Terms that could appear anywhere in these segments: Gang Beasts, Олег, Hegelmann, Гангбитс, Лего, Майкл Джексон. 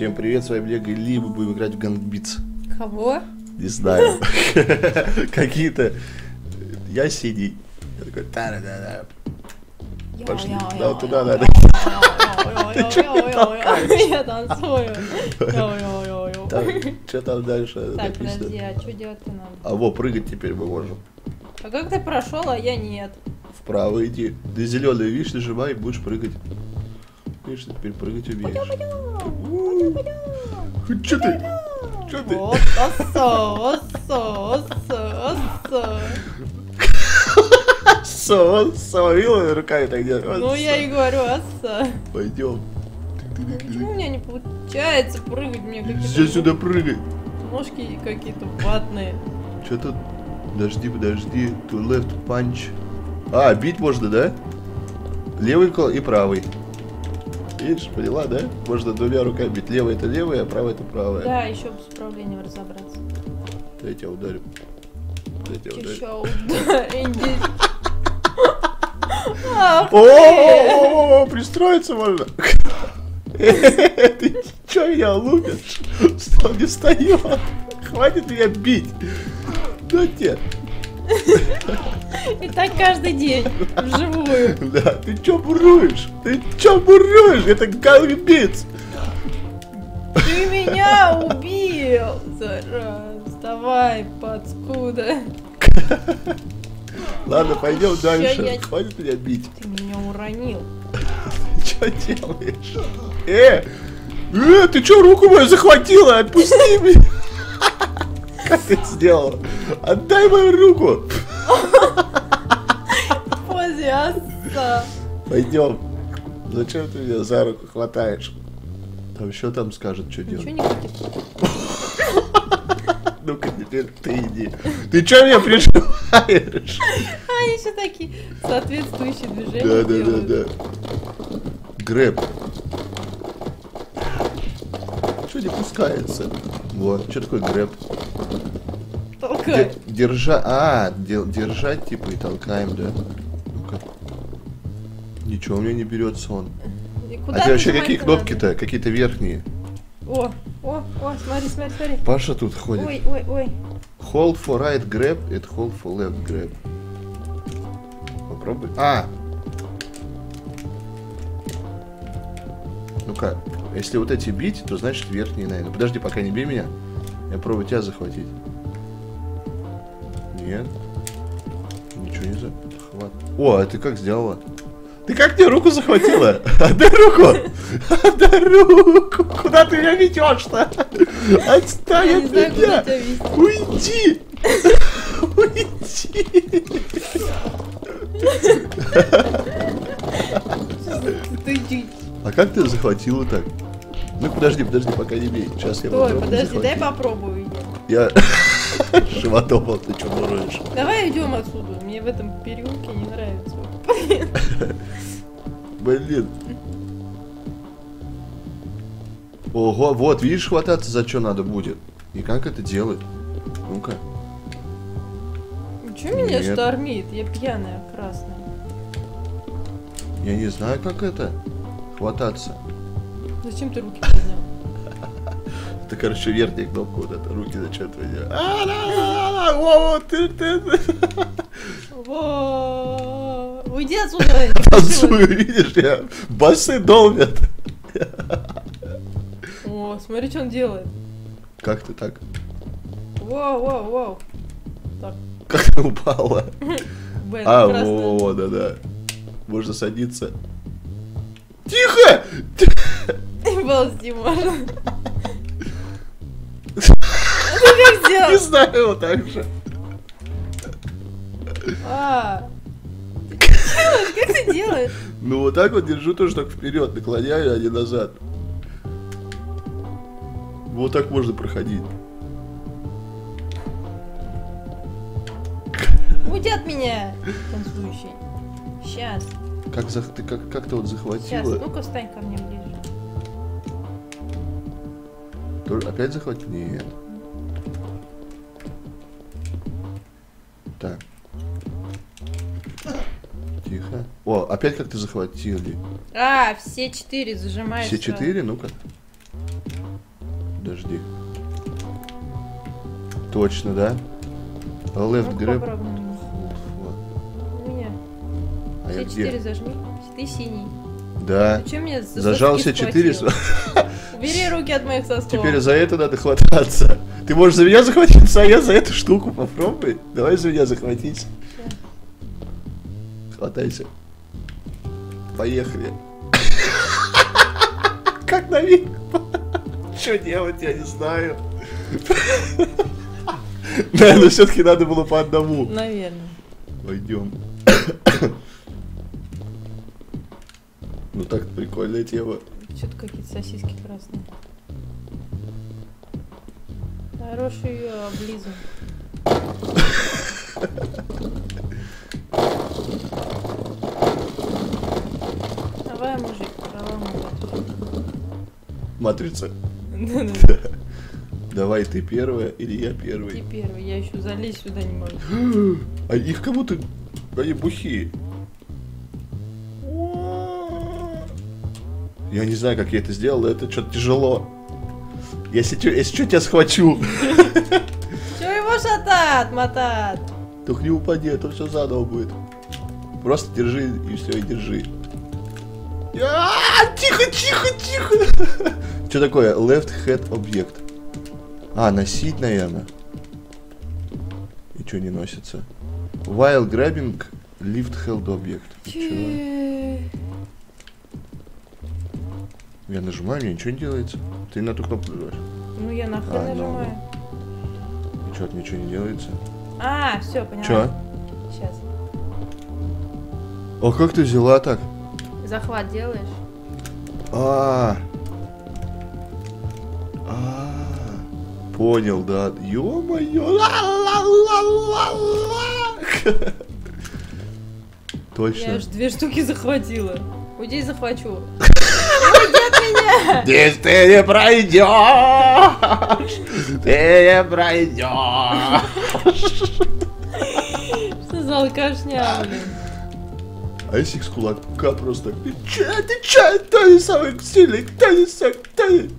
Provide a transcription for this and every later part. Всем привет, с вами Лего, или мы будем играть в Гангбитс. Кого? Не знаю. Какие-то... Я синий. Я такой... Пошли, да, туда надо. Ты чё не толкаешь? Я танцую. Чё там дальше? Так, подожди, а чё делать-то надо? А вот, прыгать теперь мы можем. А как ты прошел, а я нет? Вправо иди. Ты зеленый, видишь, нажимай, будешь прыгать. Видишь, ты теперь прыгать умеешь. Чё ты? Чё ты? Осо, видела руками так делать? Ну я и говорю, осо. Пойдем. Почему у меня не получается прыгать? Мне как-то... Здесь сюда прыгай. Ножки какие-то ватные. Чё тут? Подожди, подожди. To left punch. А, бить можно, да? Левый кол и правый. Видишь, поняла, да? Можно двумя руками бить. Левая это левая, а правая это правая. Да, еще с управлением разобраться. Я тебя ударю. Я тебя ударю. О, пристроиться можно. Ты чё меня лупишь? Что не встаёт? Хватит меня бить. Да нет. И так каждый день, вживую. Да, ты чё буруешь? Ты чё буруешь? Это Гангбитс. Ты меня убил. Вставай, паскуда. Ладно, пойдем дальше. Хватит меня бить. Ты меня уронил. Ты что делаешь? Ты что руку мою захватила? Отпусти меня. Как ты это сделала? Отдай мою руку. Пойдем. Зачем ты меня за руку хватаешь? Там еще там скажет, что делать. Ну-ка, теперь ты иди. Ты чё меня прижимаешь? Они еще такие соответствующие движения делают. Да. Грэб. Чё не пускается? Вот, чё такое грэб? Толкай. Держать типа и толкаем, да. Ну-ка. Ничего, у меня не берется он. А тебе вообще какие кнопки-то? Какие-то верхние. О, смотри, смотри, смотри. Паша тут ходит. Ой. Hold for right grab, and hold for left grab. Попробуй. А! Ну-ка, если вот эти бить, то значит верхние, наверное. Подожди, пока не бей меня. Я пробую тебя захватить. Нет. Ничего не захват. О, а ты как сделала? Ты как мне руку захватила? Отдай руку! Отдай руку! Куда ты меня ведешь-то? Отстань от меня! Уйди! Уйди! А как ты захватила так? Ну подожди, пока не бей. Сейчас я попробую. Ой, подожди, дай попробую. Я... Животом, ты чё дуруешь? Давай идем отсюда, мне в этом переулке не нравится. Блин. Ого, вот, видишь, хвататься за что надо будет. И как это делать? Ну-ка. Чё меня штормит? Я пьяная, красная. Я не знаю, как это. Хвататься. Зачем ты руки поднял? Это, короче, верхняя кнопка вот эта. Руки зачем ты делаешь? Уйди отсюда! Танцую, видишь, я басы долбят. О, смотри, что он делает. Как ты так? Воу. Так. Как ты упала? А, во, да. Можно садиться. Тихо! Ползти можно. Ты как сделал? Не знаю, вот так же. Как ты делаешь? Ну вот так вот держу тоже так вперед, наклоняю, а не назад. Вот так можно проходить. Уйди от меня, танцующий. Сейчас. Как ты вот захватила? Сейчас, ну-ка встань ко мне ближе. Опять захватил? Нет. Так. Тихо. О, опять как-то захватили. Все четыре зажимаешь. Все четыре? Ну-ка. Подожди. Точно, да? Left grab. У меня. А все я четыре где? Зажми. Ты синий. Да. Ты меня зажал все четыре. Бери руки от моих сосков. Теперь за это надо хвататься. Ты можешь за меня захватиться, а я за эту штуку попробуй. Давай за меня захватись. Да. Хватайся. Поехали. Как на вид? Что делать, я не знаю. Наверное, все-таки надо было по одному. Наверное. Пойдем. Ну так прикольная тема. Что-то какие-то сосиски красные. Хороший ее облизан. Давай, мужик, давай, мужик. Матрица? Да. Давай ты первая или я первый? Ты первый, я еще залезть сюда не могу. А их как будто... Они бухие. Я не знаю, как я это сделал, это что-то тяжело. Если что, тебя схвачу. Чего его шатать, мотать? Только не упади, а то все заново будет. Просто держи и все, и держи. Тихо, тихо, тихо. Что такое? Left head объект. А, носить, наверное. И что не носится? While grabbing left held object. Я нажимаю, мне ничего не делается. Ты на ту кнопку нажимаешь. Ну я на Х нажимаю. Ну. И что-то ничего не делается. А, все, поняла. Че? Сейчас. О, как ты взяла так? Захват делаешь? Понял, да. Ё-моё! Точно. Я аж две штуки захватила. Уйди, захвачу. Здесь ты не пройдешь! Ты не пройдешь! Что за алкашня, блин? А если их с кулака просто... Ты че? Кто не самый сильный? Кто не самый...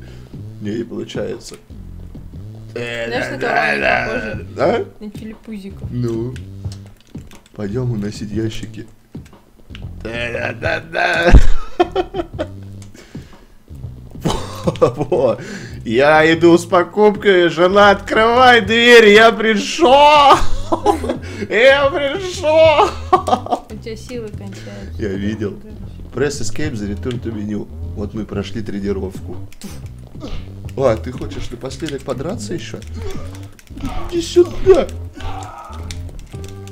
Не получается. Знаешь, на кого они похожи? На филиппузиков. Ну. Пойдем уносить ящики. Я иду с покупкой, жена, открывай дверь, я пришел! Я пришел! У тебя силы кончаются. Я видел. Press escape за return to menu. Вот мы прошли тренировку. А, ты хочешь напоследок подраться еще? Иди сюда!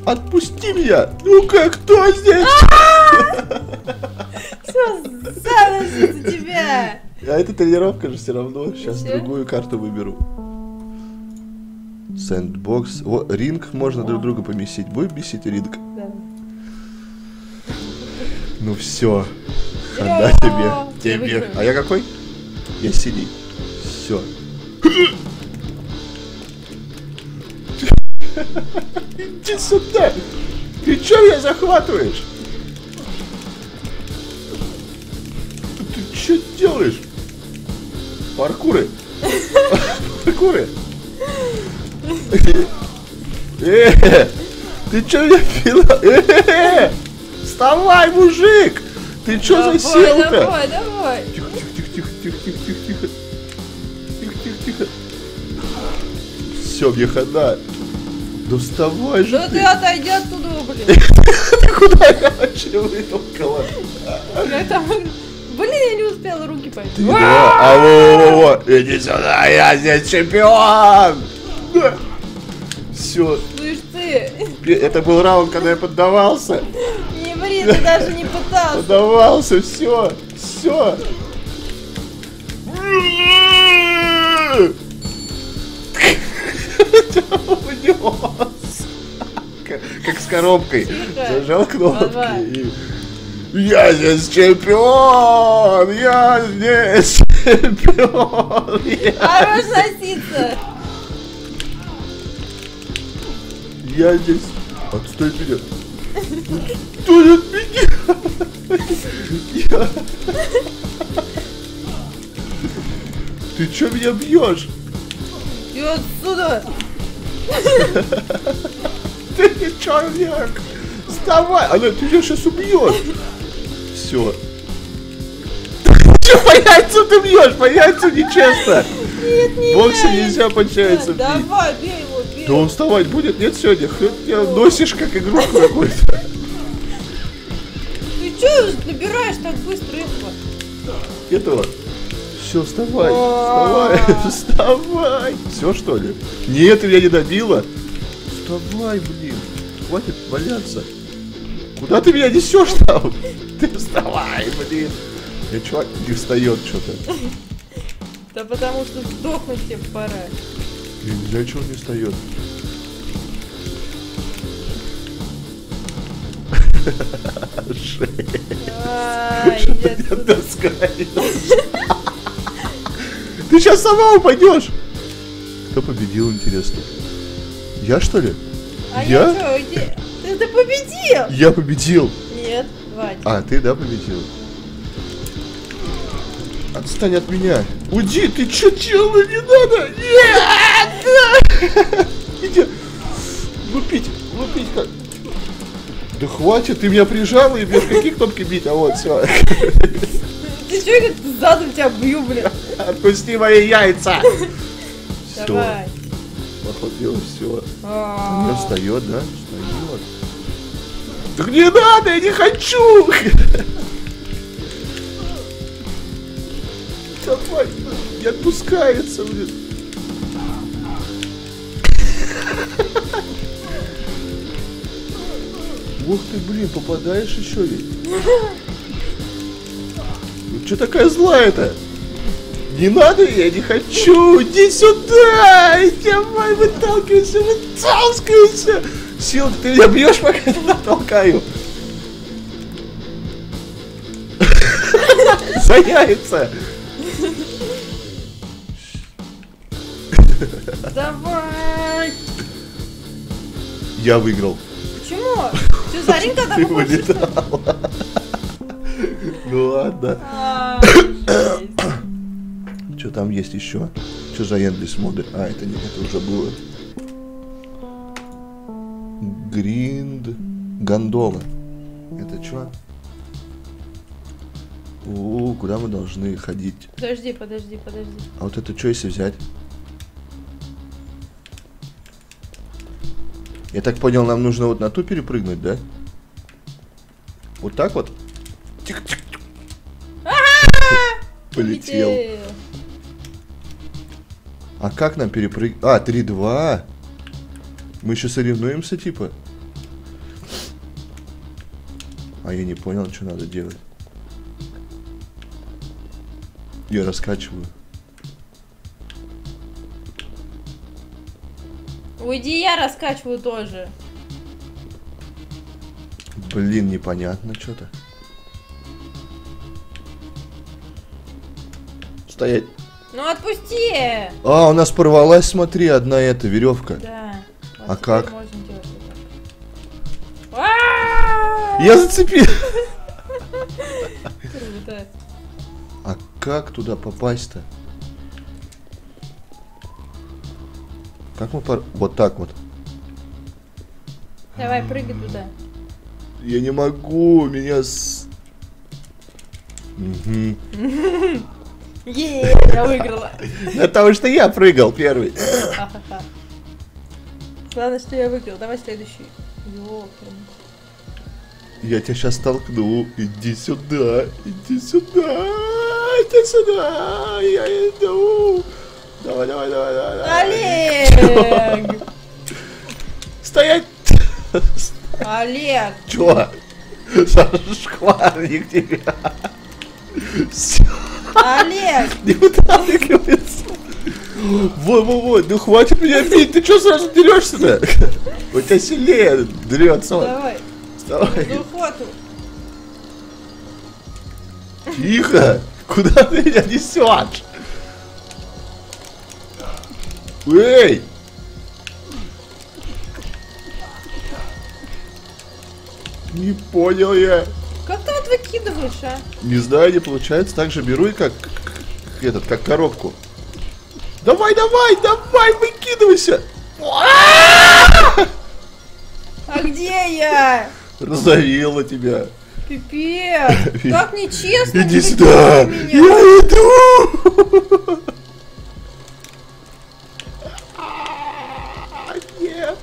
Отпусти меня! Ну-ка, кто здесь? Все, заносится тебя! А это тренировка же все равно. Сейчас другую карту выберу. Сэндбокс. О, ринг можно друг друга поместить. Будем месить ринг? Да. Ну все. Отдай тебе. Тебе. А я какой? Я синий. Все. Иди сюда. Ты че меня захватываешь? Ты че делаешь? Паркуры. Паркуры. Ты че меня пила? Вставай, мужик! Ты че засел-то? Давай, давай. Тихо, тихо, тихо, тихо, тихо, тихо, тихо. Тихо, тихо, тихо. Все, мне хода. Да вставай же. Да ты отойди оттуда, блин. Ты куда я вообще вытолкала? Я там... Блин, я не успела руки поймать. Алло, иди сюда, я здесь чемпион. Все. Слышь ты. Это был раунд, когда я поддавался. Не ври, ты даже не пытался. Поддавался, все, все. Как с коробкой. Зажал кнопки. Я здесь чемпион! Я здесь чемпион! Хорош сосица! Я здесь... Отстой меня! Отстой от меня! Ты чё меня бьешь? И отсюда! Ты не человек! Вставай! Олег, ты меня сейчас убьешь! Все. Че, по яйцу ты бьешь? По яйцу нечестно! Нет, нет! Бокса нельзя по яйцам бить! Давай, бей его, бей! Да он вставать будет, нет, сегодня? Хрен тебя носишь, как игрушку какую-то! Ты че набираешь так быстро этого? Этого? Все, вставай, вставай, вставай. Все, что ли? Нет, ты меня не добила. Вставай, блин. Хватит валяться. Куда ты меня несешь там? Ты вставай, блин. Я чувак не встает что-то. Да потому что сдохнуть тебе пора. Блин, чего не встает? Ты сейчас сама упадешь! Кто победил, интересно? Я, что ли? А я? Ты победил! Я победил! Нет, Вадик. А, ты, да, победил? Отстань от меня! Уйди! Ты чё делаешь? Не надо! Нет! Иди! Лупить! Лупить как? Да хватит! Ты меня прижала и без каких кнопки бить? А вот, все. Ты чё, я задом тебя бью, блин? Отпусти мои яйца! Все. Давай. Похватило все. Не встает, да? Встает. Так не надо, я не хочу! Давай, не отпускается, блин. Ух ты, блин, попадаешь еще ведь. Ну что такая злая-то? Не надо, я не хочу! Иди сюда! Давай, выталкивайся, выталкивайся! Сил, ты меня бьешь, пока я натолкаю! За яйца! Давай! Я выиграл. Почему? Ты за ринг тогда вылетала. Ну ладно. Что там есть еще? Что за Endless моды? А, это не, это уже было. Гринд гондола. Это что? У, куда мы должны ходить? Подожди, подожди, подожди. А вот это что, если взять? Я так понял, нам нужно вот на ту перепрыгнуть, да? Вот так вот? Полетел. А как нам перепрыгнуть? А, 3-2. Мы еще соревнуемся, типа? А я не понял, что надо делать. Я раскачиваю. Уйди, я раскачиваю тоже. Блин, непонятно что-то. Стоять. Ну отпусти! А, у нас порвалась, смотри, одна эта веревка. Да. Вот а как? Я зацепил! А как туда попасть-то? Как мы пор... Вот так вот. Давай, прыгай туда. Я не могу, меня с... Еее, я выиграла. От того, что я прыгал первый. Главное, что я выиграл. Давай следующий. Я тебя сейчас толкну. Иди сюда. Иди сюда. Иди сюда. Я иду. Давай, давай, давай, давай. Олег! Стоять! Олег! Чё? Шкварник тебя. Все. Олег! Не выталкивается! Во-во-во, ну хватит меня бить, ты чё сразу дерешься-то? У тебя сильнее дрется. Давай. Вставай. Ну хватит. Тихо! Куда ты меня несешь? Эй! Не понял я. Как ты вот выкидываешь, а? Не знаю, не получается. Так же беру и как этот, как коробку. Давай, давай, давай, выкидывайся! А где я? Разорила тебя. Пипец, как нечестно. Иди сюда, я иду. Нет.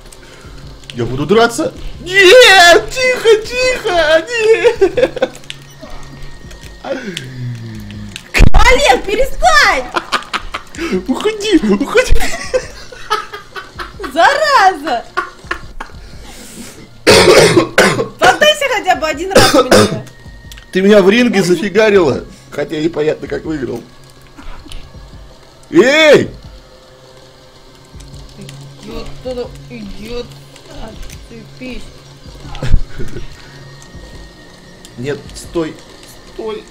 Я буду драться. Нет, тихо, тихо, нет. Олег, перестань. Уходи, уходи. Зараза. Поддайся хотя бы один раз меня. Ты меня в ринге зафигарила. Хотя непонятно как выиграл. Эй! Идет, кто-то идет. Отцепись. Нет, стой. Стой.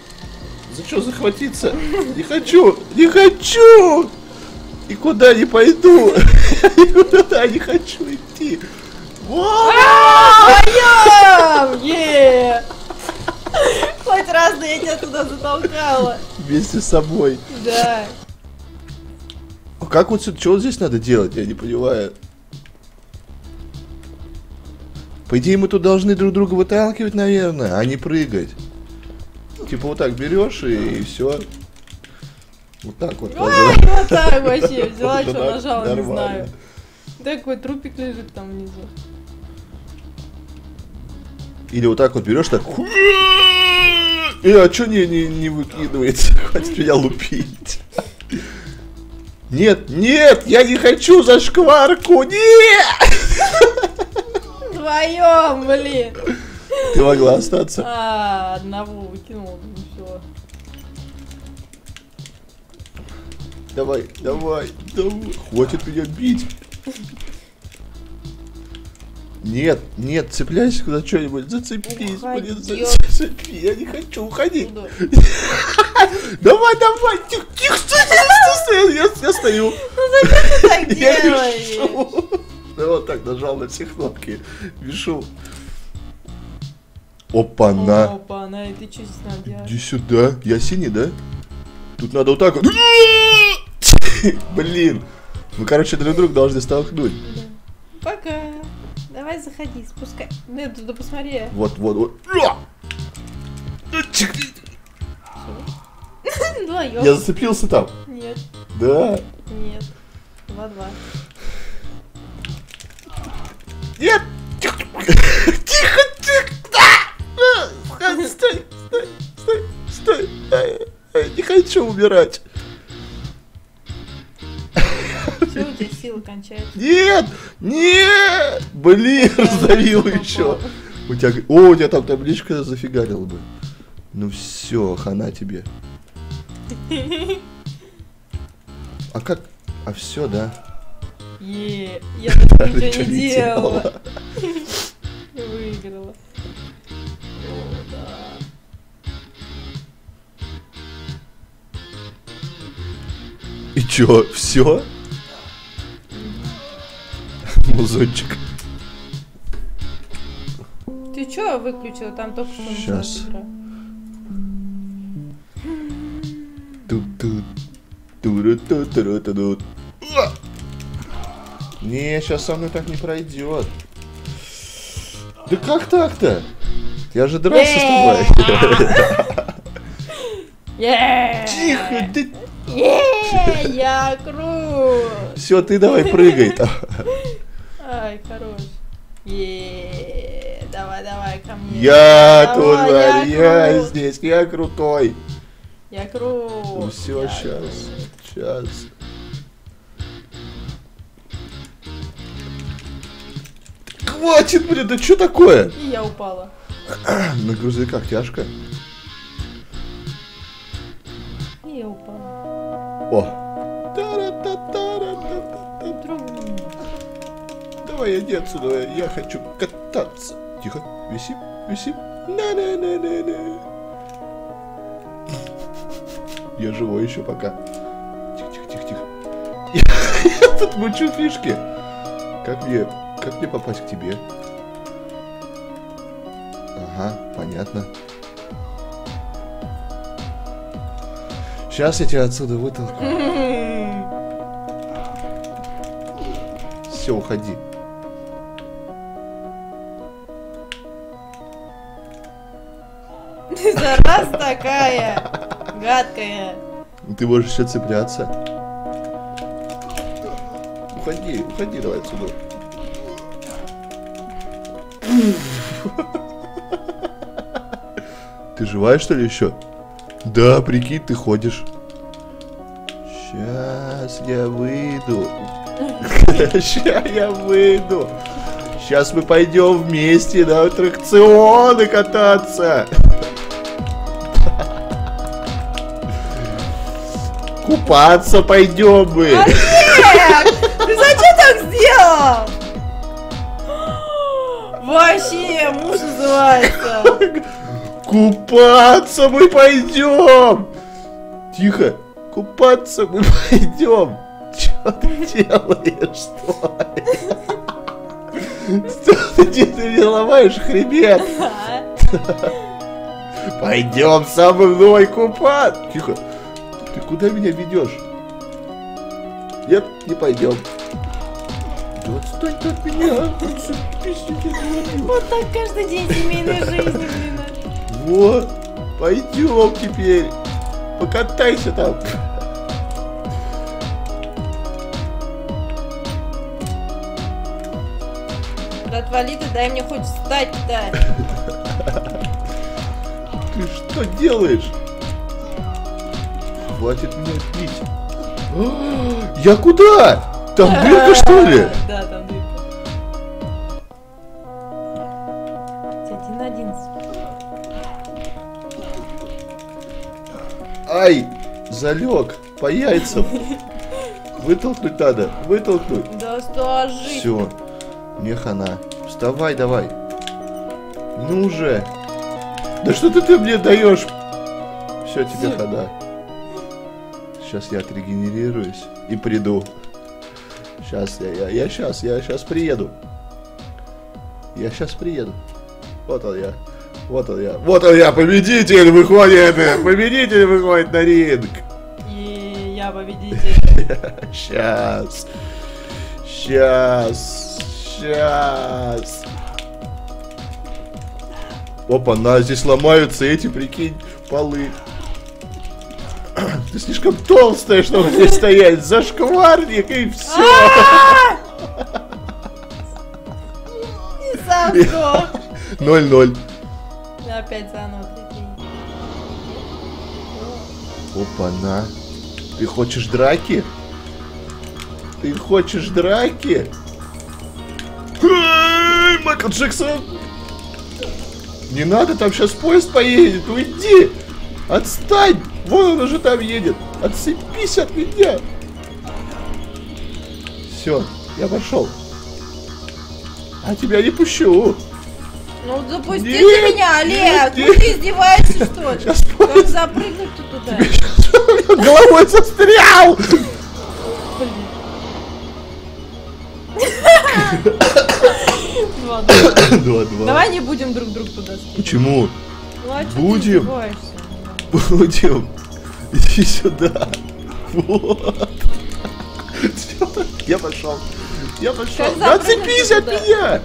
За что захватиться? Не хочу. Не хочу. И куда не пойду. Никуда не хочу идти. Хоть раз, да я тебя туда затолкала. Вместе с собой. Да. А как вот сюда, что здесь надо делать, я не понимаю. По идее мы тут должны друг друга выталкивать, наверное, а не прыгать. Типа вот так берешь и все. Вот так вот. Вот так вообще взяла, что нажала, не знаю. Такой трупик лежит там внизу. Или вот так вот берешь, так. И а чё не выкидывается? Хватит меня лупить. Нет, нет, я не хочу за шкварку, нет! Вдвоем, блин. Ты могла остаться? А, одного выкинул, ну все. Давай, давай, давай. Хватит меня бить. Нет, нет, цепляйся куда что-нибудь, зацепись, блин, зацепись, я не хочу, уходи. Давай, давай, тихо, тихо, я стою. Ну зачем ты так делаешь? Я вот так нажал на все кнопки, вешу. Опа-на. Опа-на, и ты что здесь надо делать? Иди сюда, я синий, да? Тут надо вот так вот. Блин, мы, короче, друг друга должны столкнуть. Пока. Давай заходи, спускай. Нет, туда посмотри. Вот, вот, вот. Я зацепился там? Нет. Да? Нет. 2-2. Нет! Тихо, тихо! Стой, стой, стой, стой. Не хочу умирать. Все, у тебя силы кончаются. Нет! Нет! Блин, раздавил еще. У тебя... О, у тебя там табличка зафигарила бы. Ну все, хана тебе. А как? А все, да? Ее, я ничего не делала. Выиграла. И чё, все? Музончик. Ты чё выключила? Там только что... Сейчас. Не, сейчас со мной так не пройдет. Да как так-то? Я же дрался с тобой. Тихо, ты... Я крут. Все, ты давай прыгай там. Ай, хорош. Давай, давай ко мне. Я тут, я здесь, я крутой. Я крут. Ну все, сейчас, сейчас. Хватит, блин, да что такое? И я упала. На грузовиках тяжко. И я упала. О. Давай иди отсюда, я хочу кататься. Тихо, висим, висим. На-на-на-на-на. Я живой еще пока. Тихо-тихо-тихо-тихо. Я тут мучу фишки. Как мне попасть к тебе? Ага, понятно. Сейчас я тебя отсюда вытолкну. все, уходи. Ты зараз такая гадкая. Ты можешь еще цепляться. Уходи, уходи, давай отсюда. Ты живая, что ли, еще? Да, прикинь, ты ходишь. Сейчас я выйду. Сейчас я выйду. Сейчас мы пойдем вместе на аттракционы кататься. Купаться пойдем мы. Олег, ты зачем так сделал? Вообще, муж называется. Купаться мы пойдем. Тихо. Купаться мы пойдем. Что ты делаешь? Что ты не ломаешь хребет? Пойдем со мной купаться. Тихо. Ты куда меня ведешь? Нет, не пойдем. Да отстань от меня. Вот так каждый день семейной жизни. Вот, пойдем теперь. Покатайся там. Да отвали ты, дай мне хоть встать-то. Ты что делаешь? Хватит меня пить. Я куда? Там дырка, что ли? Да, там дырка. 1-11. Ай, залег по яйцам. Вытолкнуть надо, вытолкнуть. Да что жить? Все, мне хана. Вставай, давай. Ну же. Да что ты мне даешь? Все, тебе хана. Сейчас я отрегенерируюсь и приду. Сейчас я сейчас приеду. Я сейчас приеду. Вот он я. Вот он я. Вот он я, победитель выходит. Победитель выходит на ринг. И я победитель. Сейчас. Сейчас. Сейчас. Опа, на, здесь ломаются эти, прикинь, полы. Ты слишком толстая, чтобы здесь стоять. Зашкварник и все. И сам сдох. 0-0. Опять заново прикинь. Опа-на. Ты хочешь драки? Ты хочешь драки? Майкл Джексон! Не надо, там сейчас поезд поедет. Уйди! Отстань! Вон он уже там едет. Отцепись от меня. Все, я пошел. А тебя не пущу. Ну запусти меня, Олег! Нет. Ну ты издеваешься, что ли? Сейчас как запрыгнуть-то туда? Сейчас... Головой застрял! Два-два. Давай не будем друг друга туда скидывать. Почему? Ну, а будем. Ты будем. Иди сюда. Вот. Я пошел. Я пошел. Отцепись от меня!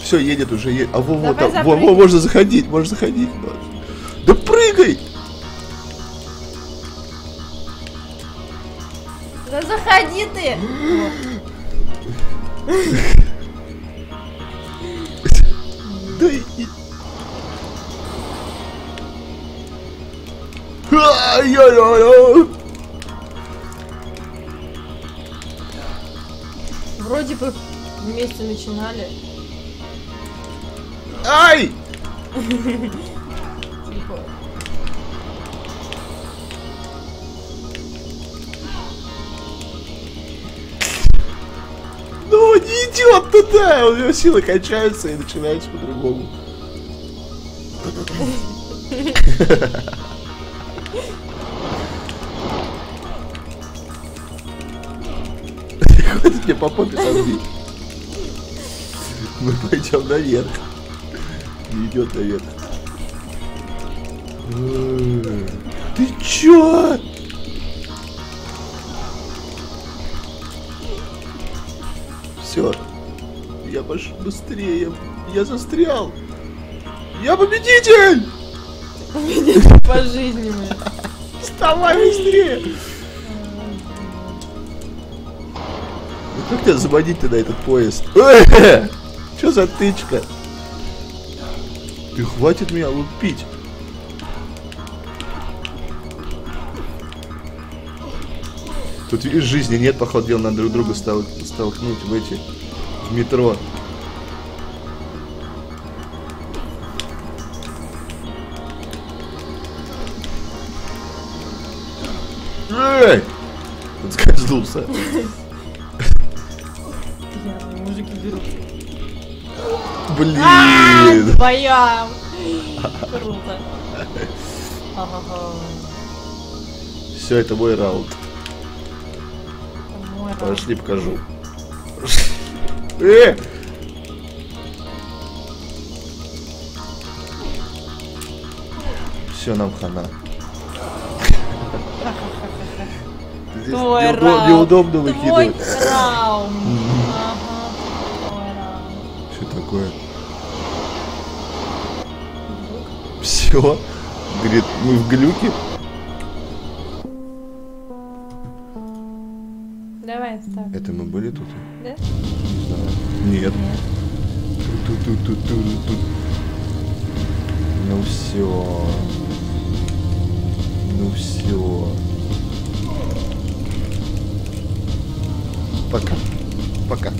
Все, едет уже, едет. А во, там, во, можно заходить, можно заходить. Да прыгай! Да заходи ты! Да и... Вроде бы вместе начинали. Ай! Ну, не идет туда! У него силы кончаются и начинается по-другому. Хватит мне по попе подбить. Мы пойдем наверх. Идет наверх. Ты чё? все. Я пошел быстрее. Я застрял. Я победитель! Победитель по жизни. Вставай быстрее! Как тебя заводить-то на этот поезд? Че за тычка? Ты хватит меня лупить. Тут видишь, жизни нет, походу, дел надо друг друга столкнуть в эти... в метро. Эй! Он скользнулся. Мужики берут. Блин! Боям! Круто. Все, это мой раунд. Пошли, покажу. Все, нам хана. Здесь неудобно выкидывать. Что такое? Все. Говорит, мы в глюке. Давай, ставь. Это мы были тут? Да? Нет. Ну все. Ну все. Пока. Пока.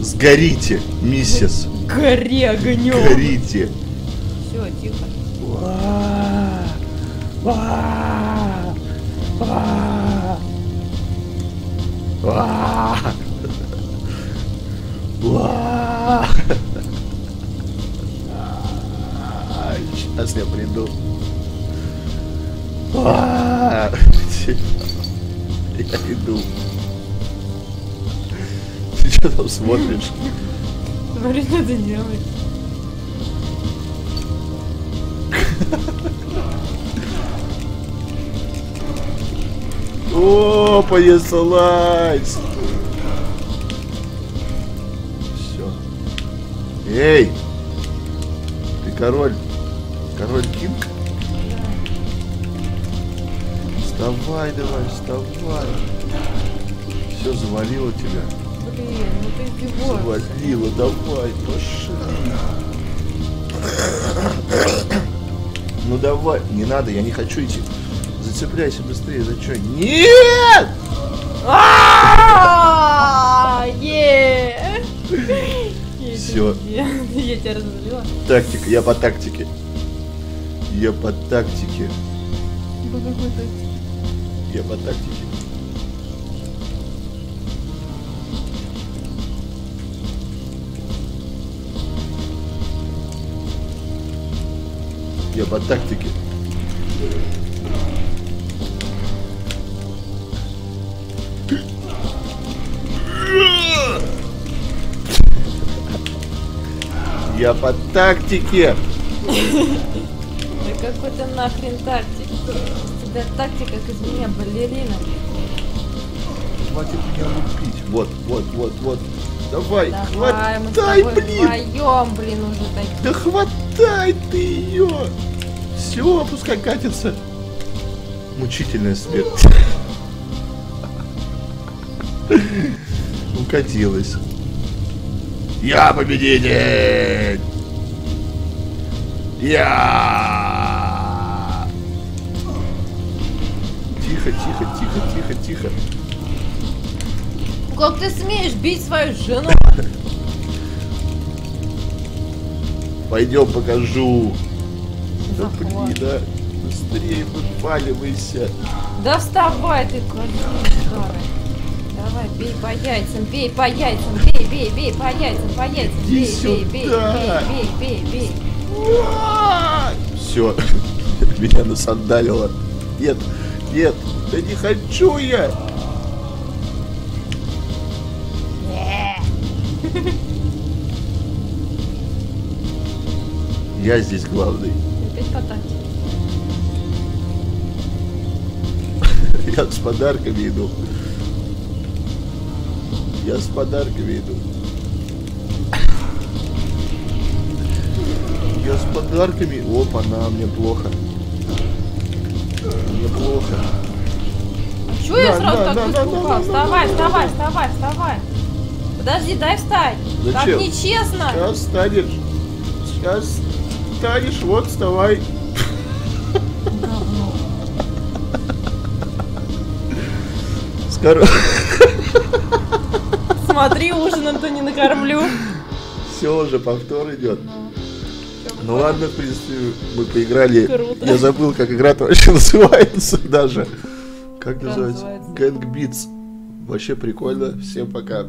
Сгорите, миссис. Гори, огнем. Горите. Все, тихо. Сейчас я приду. Я иду. Ты что там смотришь? Смотри, что ты делаешь. О, понеслась. Эй! Ты король! Король Кинг? Вставай, давай, вставай! Все, завалило тебя. Блин, ну ты его. Завалило, давай, пошли. Ну давай, не надо, я не хочу идти. Зацепляйся быстрее, за что? Нет! Все. Я тебя развалила. Тактика, я по тактике. Я по тактике. По какой тактике? Я по тактике. Я по тактике. Я по тактике. Да какой ты нахрен тактик? У тебя тактика, как из меня балерина. Хватит меня лупить. Вот, вот, вот, вот. Давай, давай хватай, блин. Вдвоем, блин, уже так. Да хватай ты ее. Все, пускай катится. Мучительная смерть. Укатилась. Я победитель! Я! Тихо, тихо, тихо, тихо, тихо. Как ты смеешь бить свою жену? Пойдем покажу. Да блин, да. Быстрее выпаливайся. Да вставай ты, конечно. Давай, бей по яйцам, бей по яйцам, бей, бей, бей по яйцам, по яйцам, бей, бей, бей, бей, бей, бей, бей. Все, меня насандалило. Нет, нет, да не хочу я. Я здесь главный. Опять потанцуй. Я с подарками иду. Я с подарками иду. Я с подарками. Опа, на, мне плохо. Мне плохо. А чё я сразу так быстро? Вставай, вставай, вставай, вставай. Подожди, дай встать. Так нечестно. Сейчас встанешь. Сейчас встанешь, вот вставай. Смотри, ужином-то не накормлю. Все, уже повтор идет. Ну ладно, в принципе, мы поиграли. Круто. Я забыл, как игра-то вообще называется даже. Как называется? Gang Beasts. Вообще прикольно. Всем пока.